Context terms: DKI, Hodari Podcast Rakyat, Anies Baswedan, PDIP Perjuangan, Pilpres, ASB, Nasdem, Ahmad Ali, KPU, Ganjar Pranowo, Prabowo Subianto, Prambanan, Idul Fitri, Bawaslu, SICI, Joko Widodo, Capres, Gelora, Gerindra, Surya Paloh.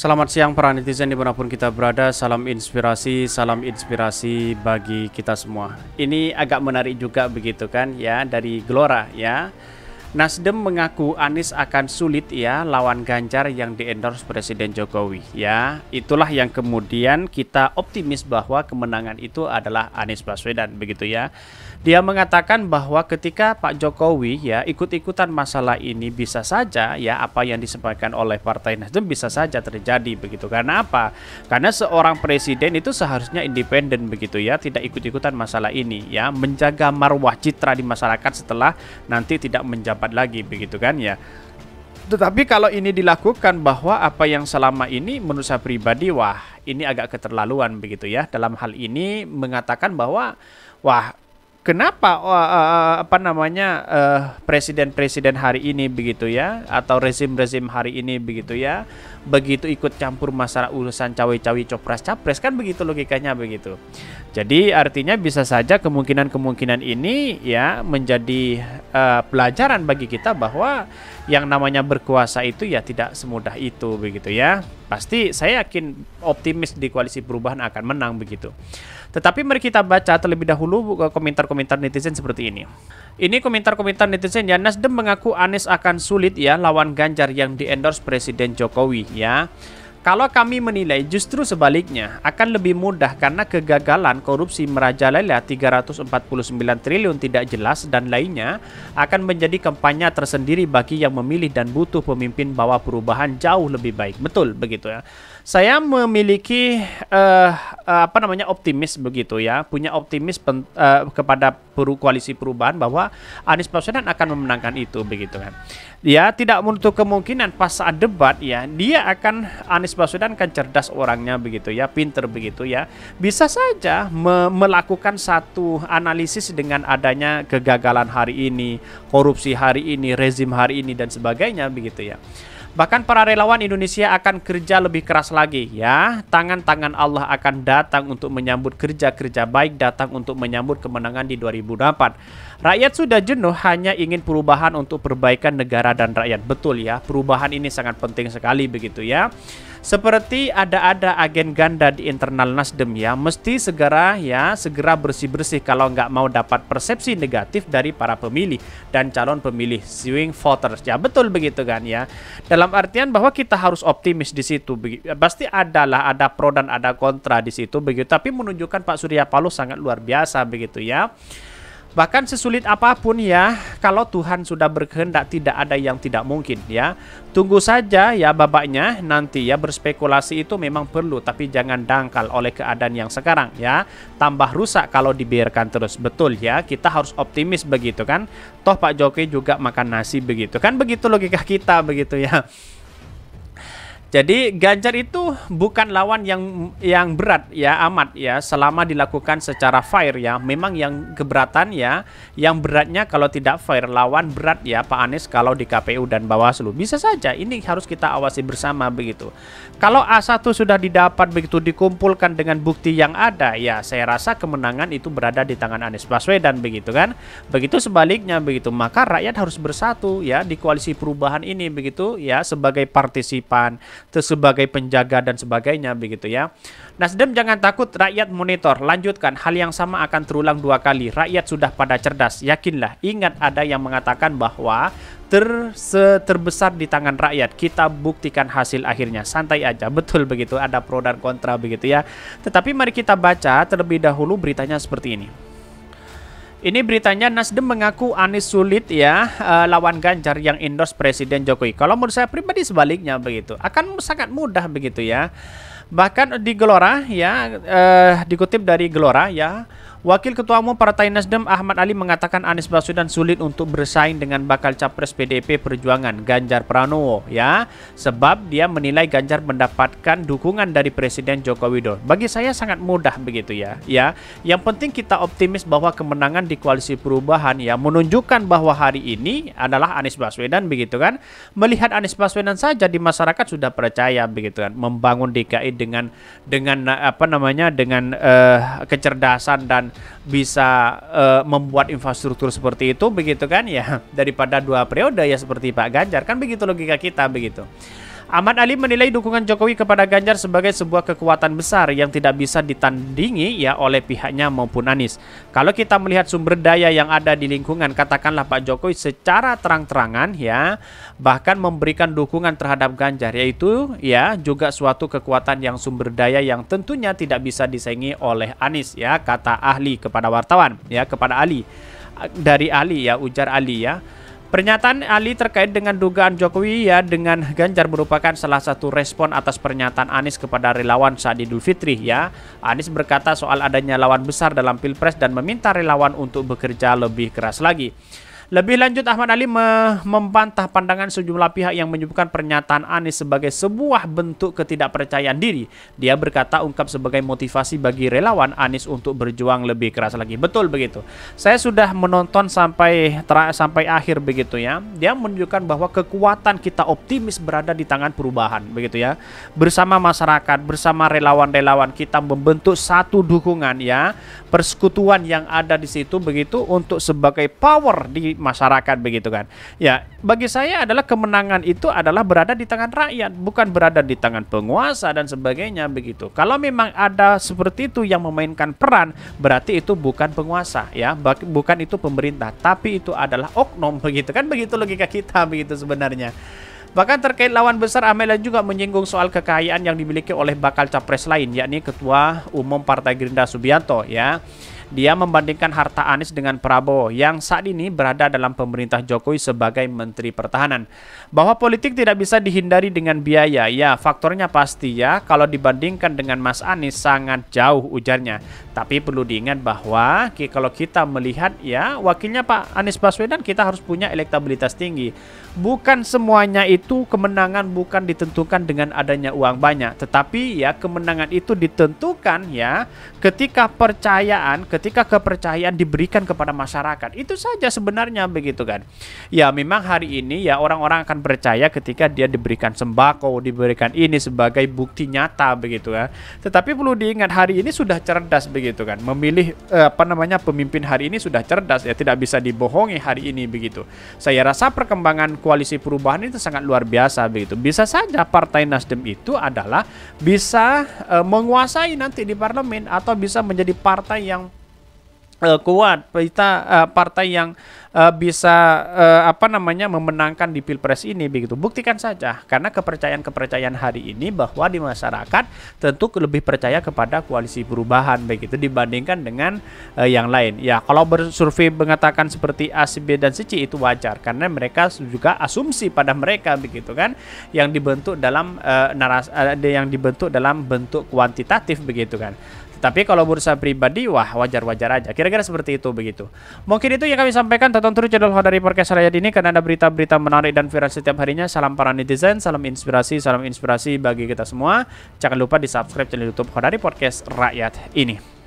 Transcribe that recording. Selamat siang para netizen dimanapun kita berada. Salam inspirasi bagi kita semua. Ini agak menarik juga begitu kan ya, dari Gelora ya. Nasdem mengaku Anies akan sulit ya lawan Ganjar yang diendorse Presiden Jokowi ya. Itulah yang kemudian kita optimis bahwa kemenangan itu adalah Anies Baswedan begitu ya. Dia mengatakan bahwa ketika Pak Jokowi ya ikut-ikutan masalah ini, bisa saja ya apa yang disampaikan oleh Partai Nasdem bisa saja terjadi begitu. Karena apa? Karena seorang presiden itu seharusnya independen begitu ya, tidak ikut-ikutan masalah ini ya, menjaga marwah citra di masyarakat setelah nanti tidak menjabat lagi begitu kan ya. Tetapi kalau ini dilakukan bahwa apa yang selama ini menurut saya pribadi, wah ini agak keterlaluan begitu ya. Dalam hal ini mengatakan bahwa wah kenapa presiden-presiden hari ini begitu ya, atau rezim-rezim hari ini begitu ya, begitu ikut campur masalah urusan cawe-cawe copres-capres, kan begitu logikanya begitu. Jadi artinya bisa saja kemungkinan-kemungkinan ini ya menjadi pelajaran bagi kita bahwa yang namanya berkuasa itu ya tidak semudah itu begitu ya. Pasti saya yakin optimis di koalisi perubahan akan menang begitu. Tetapi mari kita baca terlebih dahulu komentar-komentar netizen seperti ini. Ini komentar-komentar netizen ya. Nasdem mengaku Anies akan sulit ya lawan Ganjar yang diendorse Presiden Jokowi ya. Kalau kami menilai justru sebaliknya akan lebih mudah karena kegagalan korupsi merajalela 349 triliun tidak jelas dan lainnya akan menjadi kampanye tersendiri bagi yang memilih dan butuh pemimpin bawa perubahan jauh lebih baik. Betul begitu ya. Saya memiliki optimis begitu ya, punya optimis kepada koalisi perubahan bahwa Anies Baswedan akan memenangkan itu begitu kan. Ya, tidak menutup kemungkinan pas saat debat ya, dia akan Anies Baswedan kan cerdas orangnya begitu ya, pinter begitu ya. Bisa saja melakukan satu analisis dengan adanya kegagalan hari ini, korupsi hari ini, rezim hari ini dan sebagainya begitu ya. Bahkan para relawan Indonesia akan kerja lebih keras lagi ya. Tangan-tangan Allah akan datang untuk menyambut kerja-kerja baik datang untuk menyambut kemenangan di 2024. Rakyat sudah jenuh hanya ingin perubahan untuk perbaikan negara dan rakyat. Betul ya, perubahan ini sangat penting sekali begitu ya. Seperti ada agen ganda di internal Nasdem ya, mesti segera bersih-bersih kalau nggak mau dapat persepsi negatif dari para pemilih dan calon pemilih swing voters ya, betul begitu kan ya. Dalam artian bahwa kita harus optimis di situ, pasti ada pro dan ada kontra di situ begitu, tapi menunjukkan Pak Surya Paloh sangat luar biasa begitu ya. Bahkan sesulit apapun ya, kalau Tuhan sudah berkehendak tidak ada yang tidak mungkin ya. Tunggu saja ya babaknya nanti ya, berspekulasi itu memang perlu tapi jangan dangkal oleh keadaan yang sekarang ya. Tambah rusak kalau dibiarkan terus, betul ya, kita harus optimis begitu kan. Toh Pak Jokowi juga makan nasi begitu kan, begitu logika kita begitu ya. Jadi Ganjar itu bukan lawan yang berat ya amat ya, selama dilakukan secara fair ya. Memang yang keberatan ya, yang beratnya kalau tidak fair, lawan berat ya Pak Anies kalau di KPU dan Bawaslu. Bisa saja ini harus kita awasi bersama begitu. Kalau A1 sudah didapat begitu, dikumpulkan dengan bukti yang ada ya, saya rasa kemenangan itu berada di tangan Anies Baswedan begitu kan. Begitu sebaliknya begitu, maka rakyat harus bersatu ya di koalisi perubahan ini begitu ya, sebagai partisipan, sebagai penjaga dan sebagainya begitu ya. Nasdem jangan takut, rakyat monitor, lanjutkan, hal yang sama akan terulang dua kali. Rakyat sudah pada cerdas, yakinlah. Ingat ada yang mengatakan bahwa terbesar di tangan rakyat, kita buktikan hasil akhirnya. Santai aja, betul begitu, ada pro dan kontra begitu ya. Tetapi mari kita baca terlebih dahulu beritanya seperti ini. Ini beritanya, Nasdem mengaku Anies sulit ya lawan Ganjar yang endorse Presiden Jokowi. Kalau menurut saya pribadi sebaliknya begitu, akan sangat mudah begitu ya. Bahkan di Gelora ya, dikutip dari Gelora ya, Wakil Ketua Umum Partai Nasdem Ahmad Ali mengatakan Anies Baswedan sulit untuk bersaing dengan bakal capres PDIP Perjuangan Ganjar Pranowo ya, sebab dia menilai Ganjar mendapatkan dukungan dari Presiden Joko Widodo. Bagi saya sangat mudah begitu ya. Ya, yang penting kita optimis bahwa kemenangan di koalisi perubahan ya menunjukkan bahwa hari ini adalah Anies Baswedan begitu kan. Melihat Anies Baswedan saja di masyarakat sudah percaya begitu kan, membangun DKI dengan kecerdasan dan bisa membuat infrastruktur seperti itu begitu kan ya, daripada dua periode ya seperti Pak Ganjar, kan begitu logika kita begitu. Ahmad Ali menilai dukungan Jokowi kepada Ganjar sebagai sebuah kekuatan besar yang tidak bisa ditandingi ya oleh pihaknya maupun Anies. Kalau kita melihat sumber daya yang ada di lingkungan, katakanlah Pak Jokowi secara terang-terangan ya bahkan memberikan dukungan terhadap Ganjar, yaitu ya juga suatu kekuatan yang sumber daya yang tentunya tidak bisa disaingi oleh Anies ya, kata ahli kepada wartawan ya, kepada Ali. Dari Ali ya, ujar Ali ya. Pernyataan Ali terkait dengan dugaan Jokowi ya dengan Ganjar merupakan salah satu respon atas pernyataan Anies kepada relawan saat Idul Fitri ya. Anies berkata soal adanya lawan besar dalam Pilpres dan meminta relawan untuk bekerja lebih keras lagi. Lebih lanjut, Ahmad Ali membantah pandangan sejumlah pihak yang menyebutkan pernyataan Anies sebagai sebuah bentuk ketidakpercayaan diri. Dia berkata ungkap sebagai motivasi bagi relawan Anies untuk berjuang lebih keras lagi. Betul begitu. Saya sudah menonton sampai akhir begitu ya. Dia menunjukkan bahwa kekuatan kita optimis berada di tangan perubahan begitu ya. Bersama masyarakat, bersama relawan-relawan kita membentuk satu dukungan ya, persekutuan yang ada di situ begitu untuk sebagai power di masyarakat begitu kan ya. Bagi saya adalah kemenangan itu adalah berada di tangan rakyat, bukan berada di tangan penguasa dan sebagainya begitu. Kalau memang ada seperti itu yang memainkan peran, berarti itu bukan penguasa ya, bukan itu pemerintah, tapi itu adalah oknum begitu kan, begitu logika kita begitu sebenarnya. Bahkan terkait lawan besar, Amelia juga menyinggung soal kekayaan yang dimiliki oleh bakal capres lain, yakni Ketua Umum Partai Gerindra Subianto ya. Dia membandingkan harta Anies dengan Prabowo yang saat ini berada dalam pemerintah Jokowi sebagai Menteri Pertahanan. Bahwa politik tidak bisa dihindari dengan biaya, ya faktornya pasti ya, kalau dibandingkan dengan Mas Anies sangat jauh, ujarnya. Tapi perlu diingat bahwa kalau kita melihat ya wakilnya Pak Anies Baswedan, kita harus punya elektabilitas tinggi. Bukan semuanya itu kemenangan bukan ditentukan dengan adanya uang banyak, tetapi ya kemenangan itu ditentukan ya ketika kepercayaan diberikan kepada masyarakat. Itu saja sebenarnya begitu kan. Ya memang hari ini ya orang-orang akan percaya ketika dia diberikan sembako, diberikan ini sebagai bukti nyata begitu ya. Tetapi perlu diingat hari ini sudah cerdas begitu kan. Memilih pemimpin hari ini sudah cerdas ya, tidak bisa dibohongi hari ini begitu. Saya rasa perkembangan koalisi perubahan itu sangat luar biasa begitu. Bisa saja Partai Nasdem itu adalah bisa menguasai nanti di parlemen atau bisa menjadi partai yang kuat, partai yang bisa memenangkan di Pilpres ini begitu. Buktikan saja, karena kepercayaan hari ini bahwa di masyarakat tentu lebih percaya kepada koalisi perubahan begitu dibandingkan dengan yang lain. Ya, kalau bersurvei mengatakan seperti ASB dan SICI itu wajar, karena mereka juga asumsi pada mereka begitu kan, yang dibentuk dalam bentuk kuantitatif begitu kan. Tapi kalau bursa pribadi, wah wajar-wajar aja. Kira-kira seperti itu begitu. Mungkin itu yang kami sampaikan. Tonton terus channel Hodari Podcast Rakyat ini karena ada berita-berita menarik dan viral setiap harinya. Salam para netizen, salam inspirasi bagi kita semua. Jangan lupa di subscribe channel YouTube Hodari Podcast Rakyat ini.